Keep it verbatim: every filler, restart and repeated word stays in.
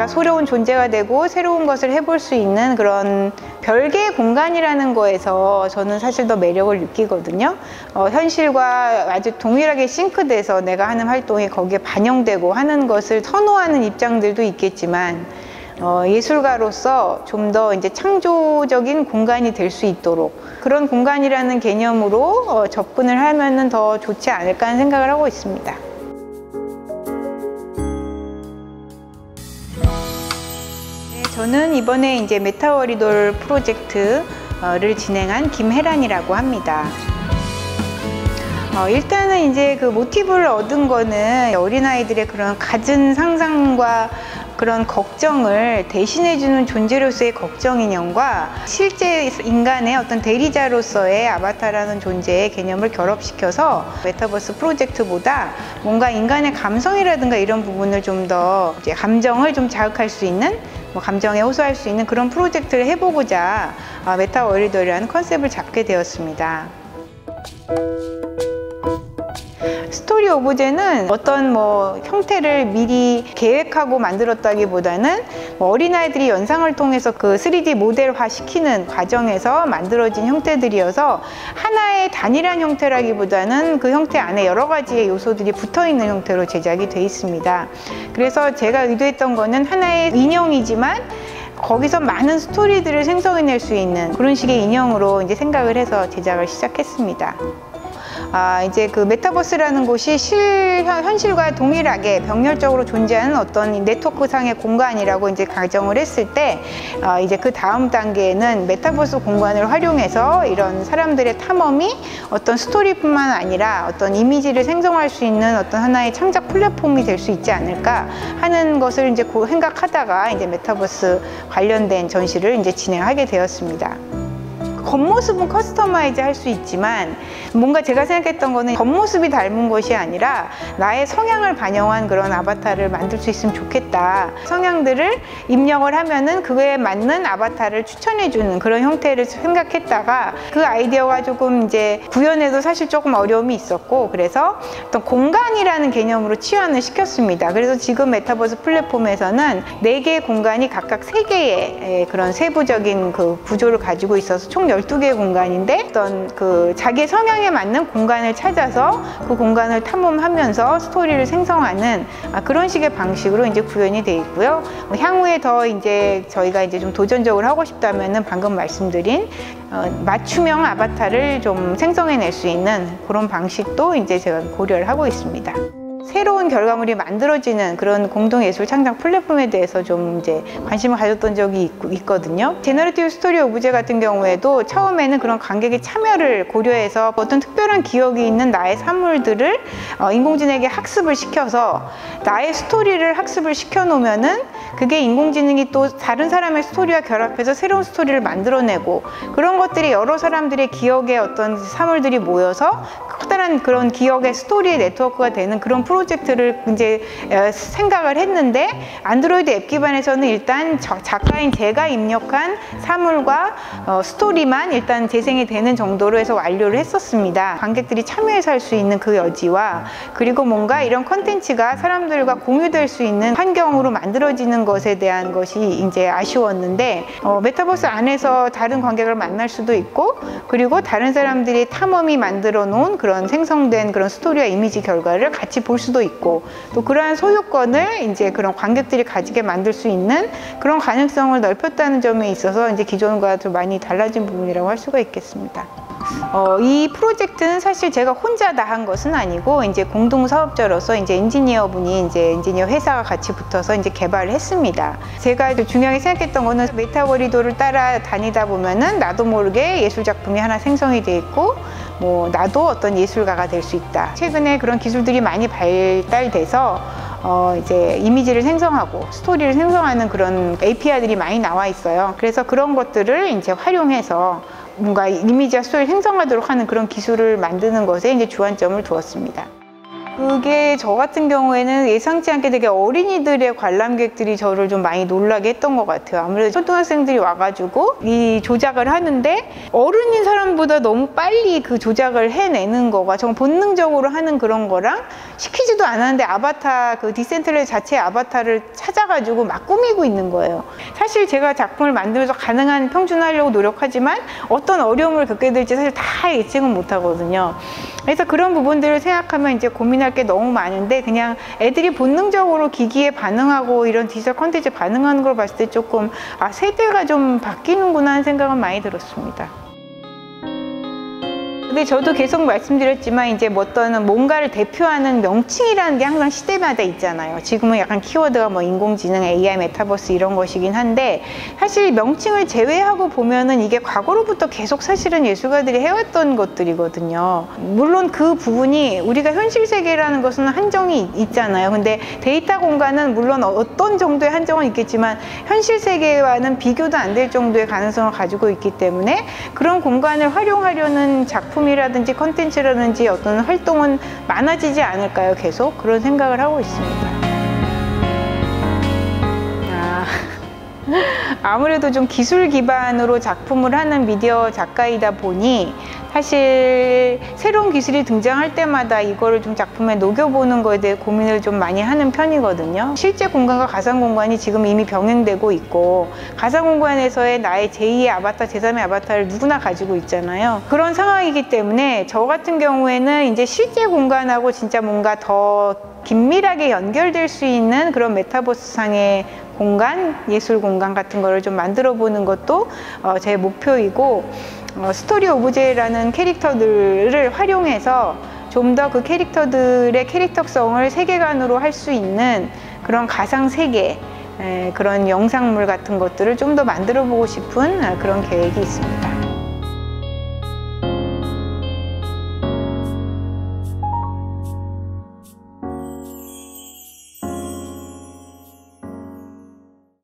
내가 소려운 존재가 되고 새로운 것을 해볼 수 있는 그런 별개의 공간이라는 거에서 저는 사실 더 매력을 느끼거든요. 어, 현실과 아주 동일하게 싱크돼서 내가 하는 활동이 거기에 반영되고 하는 것을 선호하는 입장들도 있겠지만 어, 예술가로서 좀 더 이제 창조적인 공간이 될 수 있도록 그런 공간이라는 개념으로 어, 접근을 하면은 더 좋지 않을까 하는 생각을 하고 있습니다. 저는 이번에 이제 메타 워리돌 프로젝트를 진행한 김혜란이라고 합니다. 어, 일단은 이제 그 모티브를 얻은 거는 어린아이들의 그런 갖은 상상과 그런 걱정을 대신해주는 존재로서의 걱정인형과 실제 인간의 어떤 대리자로서의 아바타라는 존재의 개념을 결합시켜서 메타버스 프로젝트보다 뭔가 인간의 감성이라든가 이런 부분을 좀 더 이제 감정을 좀 자극할 수 있는 뭐 감정에 호소할 수 있는 그런 프로젝트를 해보고자 어, 메타 워리돌이라는 컨셉을 잡게 되었습니다. 스토리 오브제는 어떤 뭐 형태를 미리 계획하고 만들었다기보다는 뭐 어린아이들이 연상을 통해서 그 쓰리디 모델화 시키는 과정에서 만들어진 형태들이어서 하나의 단일한 형태라기보다는 그 형태 안에 여러 가지의 요소들이 붙어있는 형태로 제작이 돼 있습니다. 그래서 제가 의도했던 거는 하나의 인형이지만 거기서 많은 스토리들을 생성해낼 수 있는 그런 식의 인형으로 이제 생각을 해서 제작을 시작했습니다. 아, 이제 그 메타버스라는 곳이 실, 현실과 동일하게 병렬적으로 존재하는 어떤 네트워크상의 공간이라고 이제 가정을 했을 때, 어, 이제 그 다음 단계에는 메타버스 공간을 활용해서 이런 사람들의 탐험이 어떤 스토리뿐만 아니라 어떤 이미지를 생성할 수 있는 어떤 하나의 창작 플랫폼이 될 수 있지 않을까 하는 것을 이제 생각하다가 이제 메타버스 관련된 전시를 이제 진행하게 되었습니다. 겉모습은 커스터마이즈 할 수 있지만 뭔가 제가 생각했던 거는 겉모습이 닮은 것이 아니라 나의 성향을 반영한 그런 아바타를 만들 수 있으면 좋겠다. 성향들을 입력을 하면은 그에 맞는 아바타를 추천해주는 그런 형태를 생각했다가 그 아이디어가 조금 이제 구현에도 사실 조금 어려움이 있었고 그래서 어떤 공간이라는 개념으로 치환을 시켰습니다. 그래서 지금 메타버스 플랫폼에서는 네 개의 공간이 각각 세 개의 그런 세부적인 그 구조를 가지고 있어서 총 열두 개의 공간인데 어떤 그 자기 성향에 맞는 공간을 찾아서 그 공간을 탐험하면서 스토리를 생성하는 그런 식의 방식으로 이제 구현이 돼 있고요. 향후에 더 이제 저희가 이제 좀 도전적으로 하고 싶다면은 방금 말씀드린 맞춤형 아바타를 좀 생성해낼 수 있는 그런 방식도 이제 제가 고려를 하고 있습니다. 새로운 결과물이 만들어지는 그런 공동예술 창작 플랫폼에 대해서 좀 이제 관심을 가졌던 적이 있, 있거든요. 제너레이티브 스토리 오브제 같은 경우에도 처음에는 그런 관객의 참여를 고려해서 어떤 특별한 기억이 있는 나의 산물들을 어, 인공지능에게 학습을 시켜서 나의 스토리를 학습을 시켜놓으면은 그게 인공지능이 또 다른 사람의 스토리와 결합해서 새로운 스토리를 만들어내고 그런 것들이 여러 사람들의 기억에 어떤 산물들이 모여서 커다란 그런 기억의 스토리의 네트워크가 되는 그런 프로젝트 프로젝트를 이제 생각을 했는데 안드로이드 앱 기반에서는 일단 저 작가인 제가 입력한 사물과 어, 스토리만 일단 재생이 되는 정도로 해서 완료를 했었습니다. 관객들이 참여해서 할 수 있는 그 여지와 그리고 뭔가 이런 컨텐츠가 사람들과 공유될 수 있는 환경으로 만들어지는 것에 대한 것이 이제 아쉬웠는데 어, 메타버스 안에서 다른 관객을 만날 수도 있고 그리고 다른 사람들이 탐험이 만들어 놓은 그런 생성된 그런 스토리와 이미지 결과를 같이 볼 수 수도 있고 또 그러한 소유권을 이제 그런 관객들이 가지게 만들 수 있는 그런 가능성을 넓혔다는 점에 있어서 이제 기존과 좀 많이 달라진 부분이라고 할 수가 있겠습니다. 어, 이 프로젝트는 사실 제가 혼자 다 한 것은 아니고 이제 공동 사업자로서 이제 엔지니어분이 이제 엔지니어 회사가 같이 붙어서 이제 개발을 했습니다. 제가 중요하게 생각했던 거는 메타 워리돌을 따라 다니다 보면은 나도 모르게 예술 작품이 하나 생성이 돼 있고 뭐 나도 어떤 예술가가 될 수 있다. 최근에 그런 기술들이 많이 발달돼서 어 이제 이미지를 생성하고 스토리를 생성하는 그런 에이피아이들이 많이 나와 있어요. 그래서 그런 것들을 이제 활용해서 뭔가 이미지와 스토리를 생성하도록 하는 그런 기술을 만드는 것에 이제 주안점을 두었습니다. 그게 저 같은 경우에는 예상치 않게 되게 어린이들의 관람객들이 저를 좀 많이 놀라게 했던 것 같아요. 아무래도 초등학생들이 와가지고 이 조작을 하는데 어른인 사람보다 너무 빨리 그 조작을 해내는 거가 정말 본능적으로 하는 그런 거랑 시키지도 않았는데 아바타 그 디센트럴 자체의 아바타를 찾아가지고 막 꾸미고 있는 거예요. 사실 제가 작품을 만들면서 가능한 평준화하려고 노력하지만 어떤 어려움을 겪게 될지 사실 다 예측은 못하거든요. 그래서 그런 부분들을 생각하면 이제 고민할 게 너무 많은데 그냥 애들이 본능적으로 기기에 반응하고 이런 디지털 콘텐츠에 반응하는 걸 봤을 때 조금 아 세대가 좀 바뀌는구나 하는 생각은 많이 들었습니다. 근데 저도 계속 말씀드렸지만 이제 뭐 어떤 뭔가를 대표하는 명칭이라는 게 항상 시대마다 있잖아요. 지금은 약간 키워드가 뭐 인공지능, 에이아이, 메타버스 이런 것이긴 한데 사실 명칭을 제외하고 보면은 이게 과거로부터 계속 사실은 예술가들이 해왔던 것들이거든요. 물론 그 부분이 우리가 현실 세계라는 것은 한정이 있잖아요. 근데 데이터 공간은 물론 어떤 정도의 한정은 있겠지만 현실 세계와는 비교도 안 될 정도의 가능성을 가지고 있기 때문에 그런 공간을 활용하려는 작품 이라든지 컨텐츠라든지 어떤 활동은 많아지지 않을까요? 계속 그런 생각을 하고 있습니다. 아, 아무래도 좀 기술 기반으로 작품을 하는 미디어 작가이다 보니 사실 새로운 기술이 등장할 때마다 이거를 좀 작품에 녹여보는 거에 대해 고민을 좀 많이 하는 편이거든요. 실제 공간과 가상 공간이 지금 이미 병행되고 있고 가상 공간에서의 나의 제이의 아바타, 제삼의 아바타를 누구나 가지고 있잖아요. 그런 상황이기 때문에 저 같은 경우에는 이제 실제 공간하고 진짜 뭔가 더 긴밀하게 연결될 수 있는 그런 메타버스 상의 공간, 예술 공간 같은 거를 좀 만들어 보는 것도 제 목표이고 어, 스토리 오브제라는 캐릭터들을 활용해서 좀 더 그 캐릭터들의 캐릭터성을 세계관으로 할 수 있는 그런 가상 세계, 에, 그런 영상물 같은 것들을 좀 더 만들어 보고 싶은 그런 계획이 있습니다.